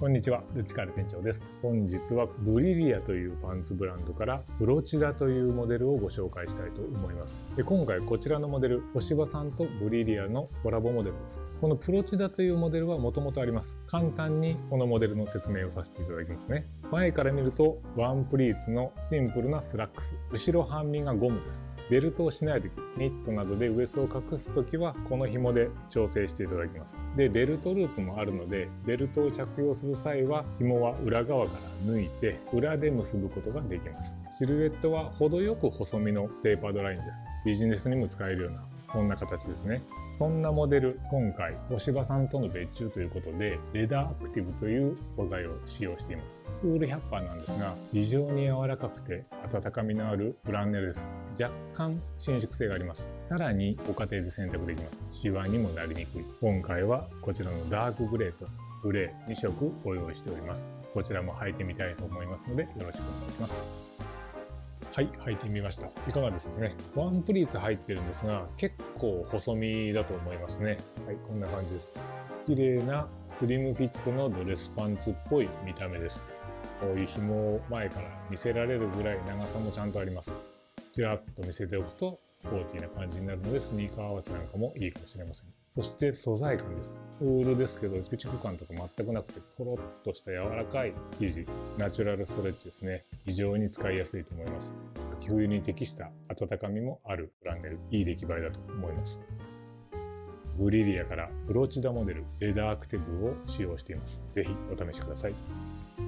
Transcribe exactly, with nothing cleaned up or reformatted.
こんにちは、ルッチカール店長です。本日はブリリアというパンツブランドからプロシダというモデルをご紹介したいと思います。で、今回こちらのモデル、干場さんとブリリアのコラボモデルです。このプロシダというモデルはもともとあります。簡単にこのモデルの説明をさせていただきますね。前から見るとワンプリーツのシンプルなスラックス。後ろ半身がゴムです。ベルトをしないとき、ニットなどでウエストを隠すときはこの紐で調整していただきます。で、ベルトループもあるので、ベルトを着用する際は紐は裏側から抜いて裏で結ぶことができます。シルエットは程よく細身のテーパードラインです。ビジネスにも使えるようなこんな形ですね。そんなモデル、今回干場さんとの別注ということでレダーアクティブという素材を使用しています。ウール ひゃくパーセント なんですが、非常に柔らかくて温かみのあるフランネルです。若干伸縮性があります。さらにご家庭で洗濯できます。シワにもなりにくい。今回はこちらのダークグレーとグレーにしょくご用意しております。こちらも履いてみたいと思いますのでよろしくお願いします。はい、履いてみました。いかがですかね。ワンプリーツ入ってるんですが、結構細身だと思いますね。はい、こんな感じです。綺麗なスリムフィットのドレスパンツっぽい見た目です。こういう紐を前から見せられるぐらい長さもちゃんとあります。ちらっと見せておくとスポーティーな感じになるので、スニーカー合わせなんかもいいかもしれません。そして素材感です。ウールですけど、チクチク感とか全くなくて、とろっとした柔らかい生地、ナチュラルストレッチですね。非常に使いやすいと思います。秋冬に適した温かみもあるフランネル、いい出来栄えだと思います。ブリリアからプロシダモデル、レダーアクティブを使用しています。ぜひお試しください。